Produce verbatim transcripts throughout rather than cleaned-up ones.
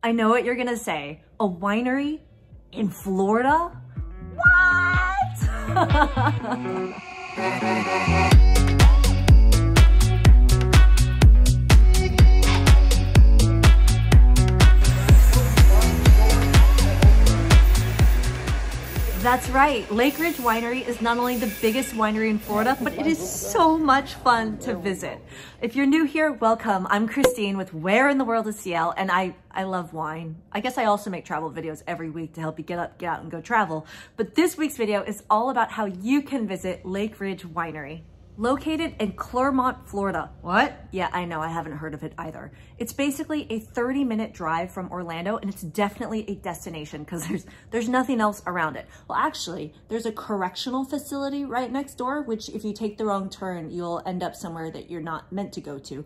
I know what you're gonna say. A winery in Florida? What? That's right, Lakeridge Winery is not only the biggest winery in Florida, but it is so much fun to visit. If you're new here, welcome. I'm Christine with Where in the World is cL, and I, I love wine. I guess I also make travel videos every week to help you get up, get out, and go travel. But this week's video is all about how you can visit Lakeridge Winery. Located in Clermont, Florida. What? Yeah, I know, I haven't heard of it either. It's basically a thirty minute drive from Orlando, and it's definitely a destination because there's there's nothing else around it. Well, actually, there's a correctional facility right next door, which if you take the wrong turn, you'll end up somewhere that you're not meant to go to.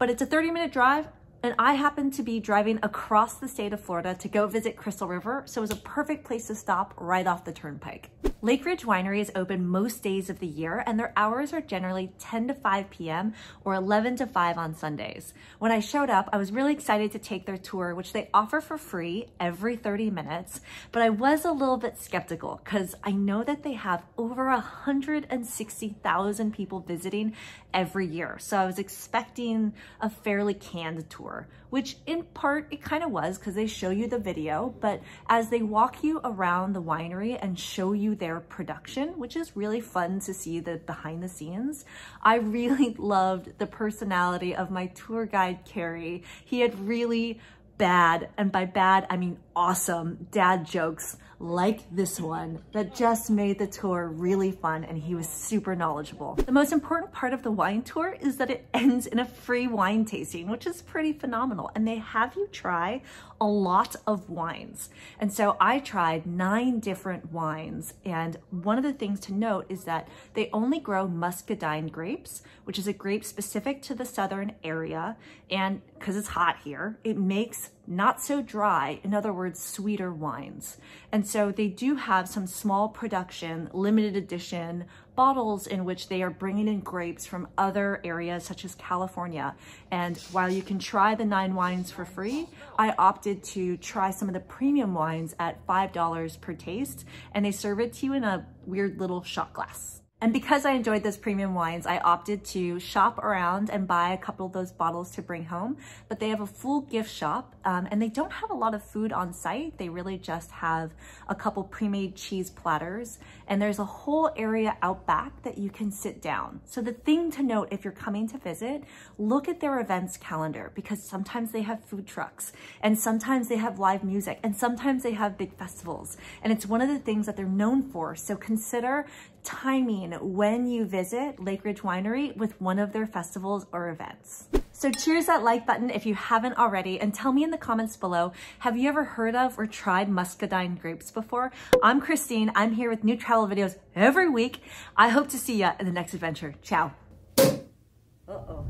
But it's a thirty minute drive, and I happen to be driving across the state of Florida to go visit Crystal River, so it was a perfect place to stop right off the turnpike. Lakeridge Winery is open most days of the year, and their hours are generally ten to five p m or eleven to five on Sundays. When I showed up, I was really excited to take their tour, which they offer for free every thirty minutes, but I was a little bit skeptical because I know that they have over one hundred sixty thousand people visiting every year, so I was expecting a fairly canned tour, which in part it kind of was because they show you the video, but as they walk you around the winery and show you their production, which is really fun to see the behind the scenes. I really loved the personality of my tour guide, Carrie. He had really bad, and by bad, I mean awesome dad jokes like this one that just made the tour really fun, and he was super knowledgeable. The most important part of the wine tour is that it ends in a free wine tasting, which is pretty phenomenal, and they have you try a lot of wines. And so I tried nine different wines, and one of the things to note is that they only grow muscadine grapes, which is a grape specific to the southern area, and because it's hot here, it makes not so dry, in other words, sweeter wines. And so they do have some small production, limited edition bottles in which they are bringing in grapes from other areas such as California. And while you can try the nine wines for free, I opted to try some of the premium wines at five dollars per taste, and they serve it to you in a weird little shot glass. And because I enjoyed those premium wines, I opted to shop around and buy a couple of those bottles to bring home, but they have a full gift shop, um, and they don't have a lot of food on site. They really just have a couple pre-made cheese platters, and there's a whole area out back that you can sit down. So the thing to note if you're coming to visit, look at their events calendar, because sometimes they have food trucks, and sometimes they have live music, and sometimes they have big festivals. And it's one of the things that they're known for, so consider timing when you visit Lakeridge Winery with one of their festivals or events. So cheers that like button if you haven't already, and tell me in the comments below, have you ever heard of or tried muscadine grapes before? I'm Christine. I'm here with new travel videos every week. I hope to see you in the next adventure. Ciao. Uh-oh.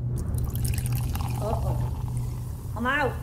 Uh-oh. I'm out.